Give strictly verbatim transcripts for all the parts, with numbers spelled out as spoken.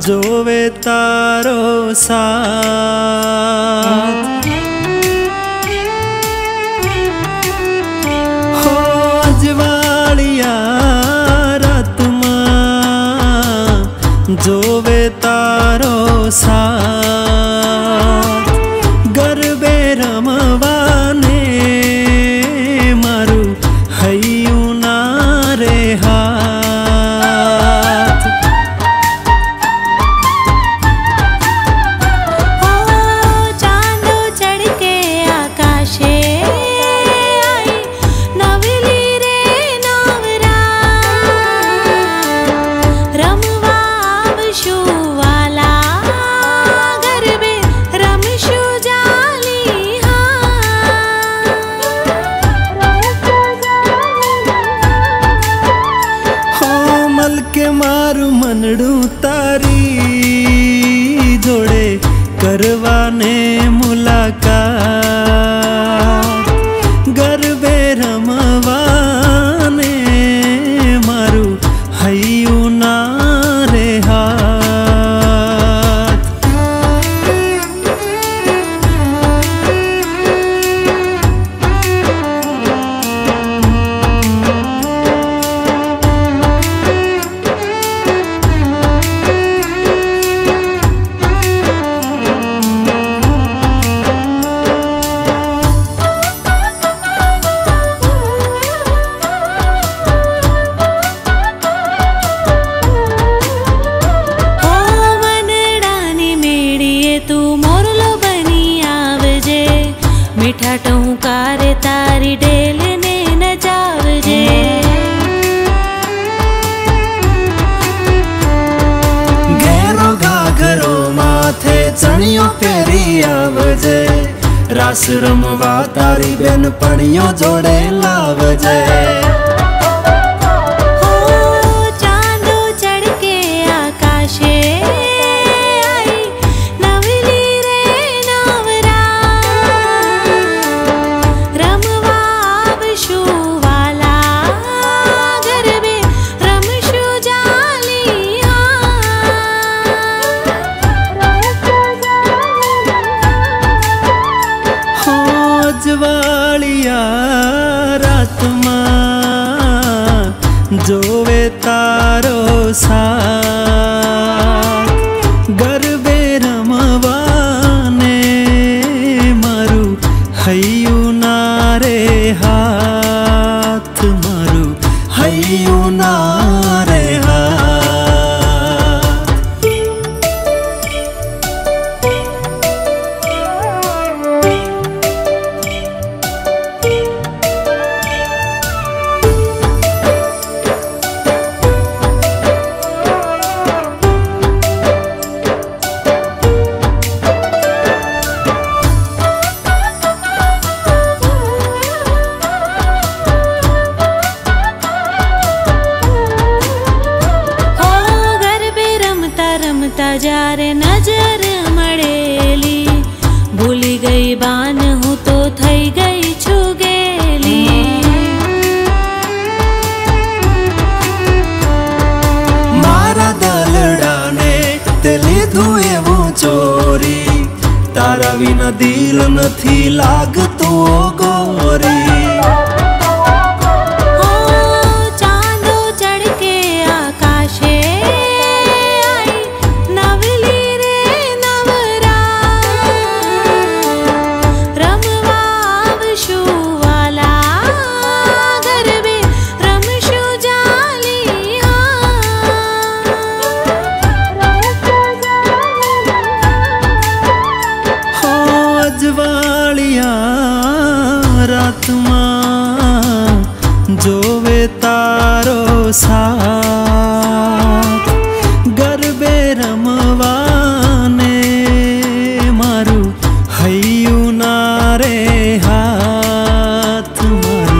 जोवे तारो साथ हो अजवाड़िया रातमा जोवे तारो साथ गरबे रमवाने मारू हयू ना रे के मारू मनडू तारी जोड़े करवाने मुलाकात गरबे रमवाने मारू हयू ना रे हाथ मीठा टहुकार तारी डेल ने न जावजे गैरो घाघरो माथे चणियों पेरी आवजे रास रमवा तारी बेन पणियों जोड़े लावजे जोवे तारो साथ गरबे रमवाने मारू हयू ना रे हाथ मारू हयू ना रे हाथ। जारे नजर मड़ेली भूली गई बान हूँ तो थई गई छुगेली मारा दलड़ा ने तेली धुए वो चोरी तारा विना दिल न थी लाग तो गोरी जोवे तारो साथ गरबे रमवाने मारू हयू ना रे हाथ मारू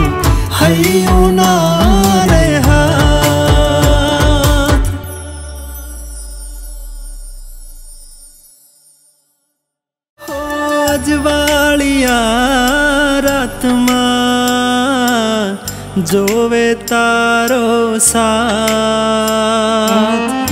हयू ना रे हाथ। हो अजवाड़िया रात जोवे तारो साथ।